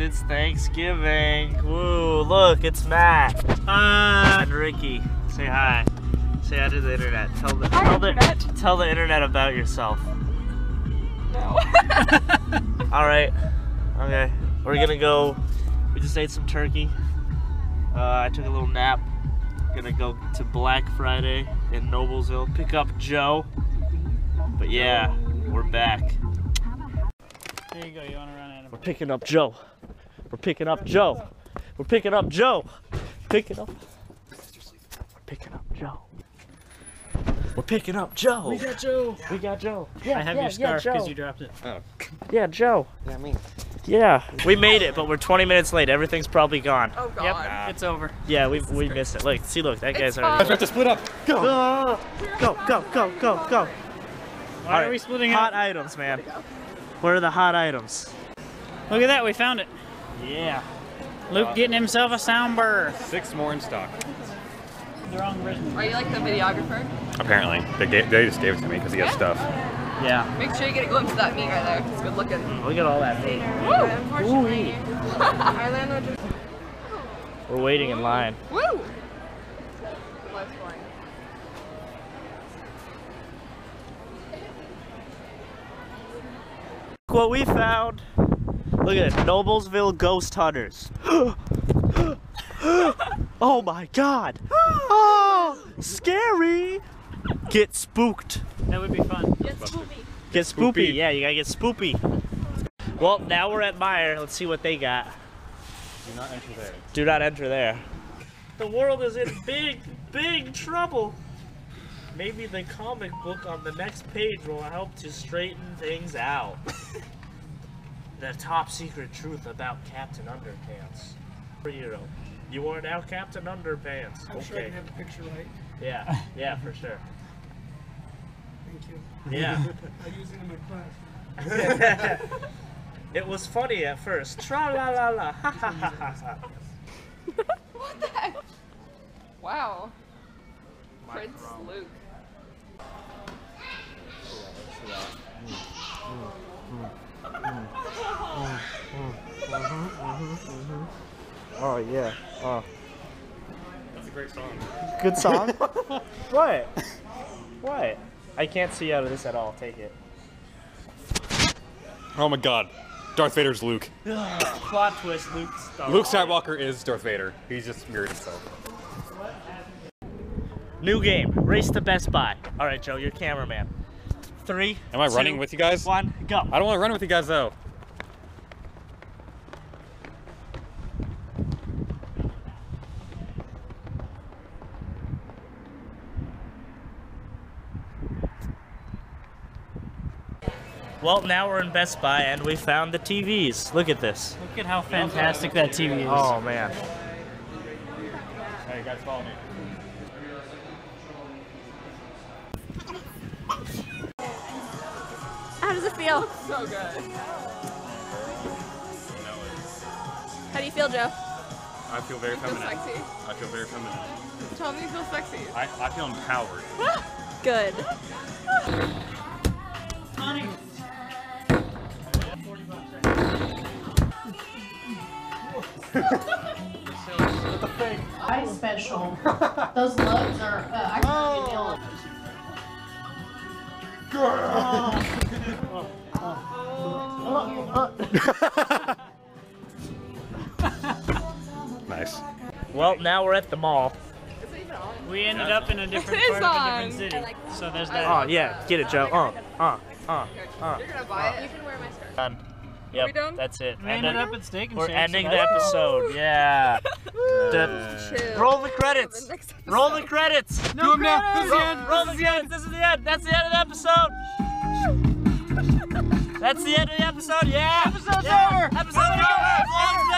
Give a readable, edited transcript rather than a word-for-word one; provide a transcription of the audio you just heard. it's Thanksgiving. Woo, look, it's Matt. Hi. And Ricky, say hi. Say hi to the internet. Tell the internet about yourself. No. All right, okay. We're gonna go, we just ate some turkey. I took a little nap. Gonna go to Black Friday in Noblesville, pick up Joe. But yeah, we're back. There you go, you wanna run out of. We're picking up Joe. We're picking up Joe. We're picking up Joe. Pick it up. We're picking up Joe. We're picking up Joe. We got Joe. We got Joe. Yeah, I have your scarf because you dropped it. Oh. Yeah, Joe. What does that mean? Yeah, we made it, but we're 20 minutes late. Everything's probably gone. Oh God, yep. It's over. Yeah, we missed it. Look, see, look, that guy's already. We have to split up. Go, go, go, go, go, go. Why are we splitting up? Hot items, man. Where are the hot items? Look at that, we found it. Yeah. Luke getting himself a soundbar. 6 more in stock. The wrong version. Are you like the videographer? Apparently, they just gave it to me because he has stuff. Yeah. Make sure you get a glimpse of that meat right there. It's good looking. Look at all that meat. Woo! We're waiting in line. Woo! Let's go. Look what we found. Look at it. Noblesville Ghost Hunters. Oh my God. Oh, scary. Get spooked. That would be fun. Get spoopy. Get spoopy. Yeah, you gotta get spoopy. Well, now we're at Meyer. Let's see what they got. Do not enter there. Do not enter there. The world is in big, big trouble. Maybe the comic book on the next page will help to straighten things out. The top secret truth about Captain Underpants. Superhero. You are now Captain Underpants. I'm sure I can have the picture right. Yeah, yeah, for sure. Thank you. Yeah. I use it in my class. It was funny at first. Tra la la la. Ha ha ha ha. What the heck? Wow. Prince Luke. Oh, yeah. Oh. That's a great song. Good song? What? What? I can't see out of this at all. Take it. Oh my God. Darth Vader's Luke. Plot twist, Luke Skywalker. Luke Skywalker is Darth Vader. He's just mirrored himself. New game. Race to Best Buy. All right, Joe, you're cameraman. 3. Am I running with you guys? 1, go. I don't want to run with you guys, though. Well, now we're in Best Buy and we found the TVs. Look at this. Look at how fantastic that TV is. Oh, man. Hey, you guys follow me. How does it feel? So good. How do you feel, Joe? I feel very feminine. You feel sexy? I feel very feminine. Tell me you feel sexy. I feel empowered. Good. Quite special. Those loads are. I can't. Nice. Well, now we're at the mall. Is it even on? We ended up in a different part of a different city. Like, so there's that. Oh yeah, get it, Joe. You're gonna buy it. You can wear my skirt. Yep, we done? That's it. We ended up at Steak 'n Shake. We're ending the episode. Yeah. Roll the credits. Roll the credits. No, this is the end. Roll the credits. This is the end. That's the end of the episode. That's the end of the episode. Yeah. Episode's over. Episode's over.